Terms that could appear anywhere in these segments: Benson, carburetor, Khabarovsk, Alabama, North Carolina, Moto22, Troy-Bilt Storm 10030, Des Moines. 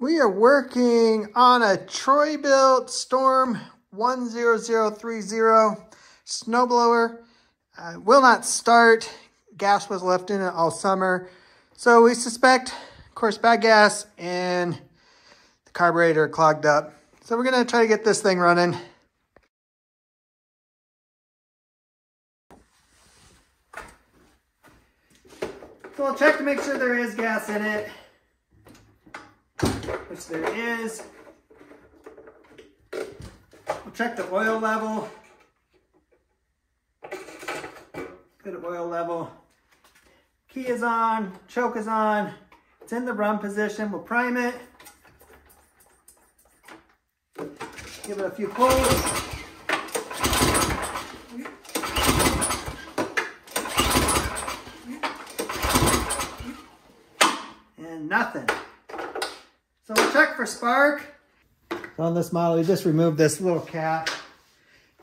We are working on a Troy-Bilt Storm 10030 snowblower. Will not start. Gas was left in it all summer. So we suspect, of course, bad gas and the carburetor clogged up. So we're going to try to get this thing running. So I'll check to make sure there is gas in it. Which there is. We'll check the oil level. Good oil level. Key is on, choke is on. It's in the run position. We'll prime it. Give it a few pulls. And nothing. So we'll check for spark. On this model, we just removed this little cap,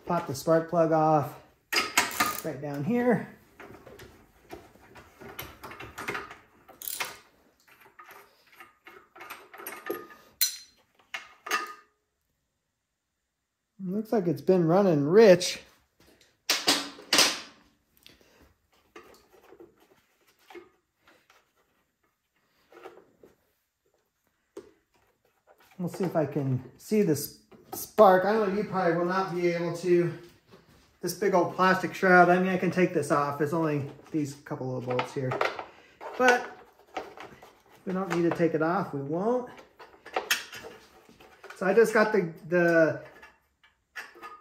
pop the spark plug off right down here. It looks like it's been running rich. We'll see if I can see this spark. I know you probably will not be able to. This big old plastic shroud, I mean, I can take this off. It's only these couple little bolts here. But we don't need to take it off. We won't. So I just got the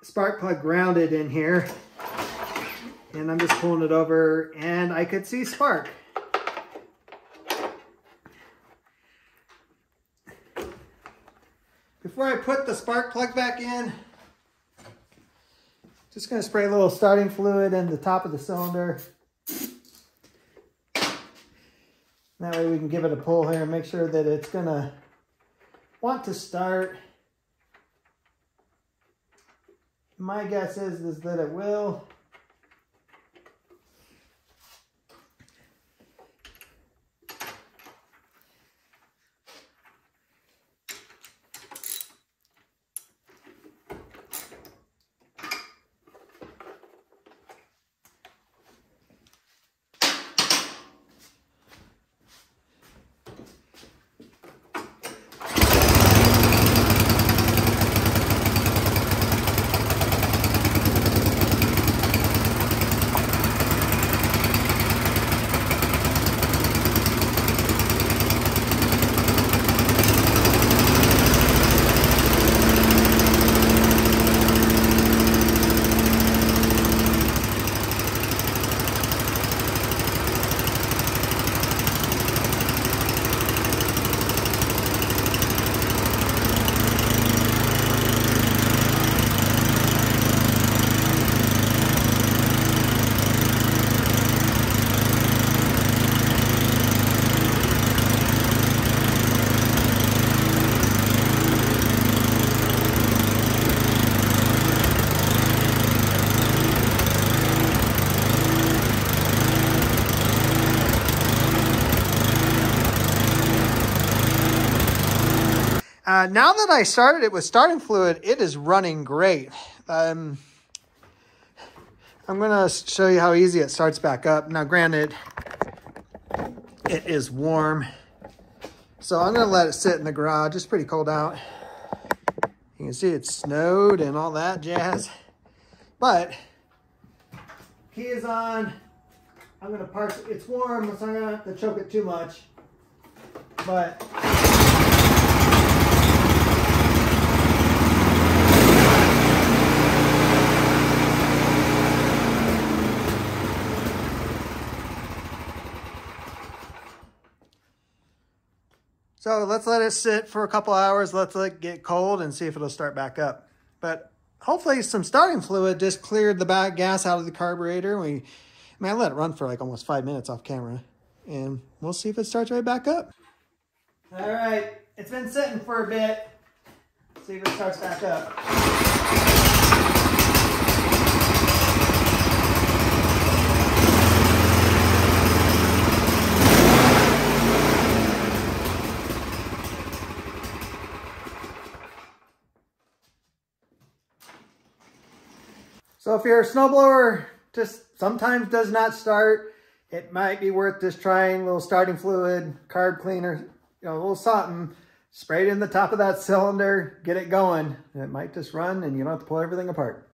spark plug grounded in here. And I'm just pulling it over and I could see spark. Before I put the spark plug back in, just going to spray a little starting fluid in the top of the cylinder. That way we can give it a pull here and make sure that it's going to want to start. My guess is that it will. Now that I started it with starting fluid, it is running great. I'm going to show you how easy it starts back up. Now, granted, it is warm, so I'm going to let it sit in the garage. It's pretty cold out. You can see it snowed and all that jazz. But key is on. I'm going to parse it. It's warm, so I'm going to have to choke it too much. But so let's let it sit for a couple hours. Let's let it get cold and see if it'll start back up. But hopefully some starting fluid just cleared the bad gas out of the carburetor. I mean, I let it run for like almost 5 minutes off camera. And we'll see if it starts right back up. All right, it's been sitting for a bit. Let's see if it starts back up. So if your snowblower just sometimes does not start, it might be worth just trying a little starting fluid, carb cleaner, you know, a little something, spray it in the top of that cylinder, get it going, and it might just run and you don't have to pull everything apart.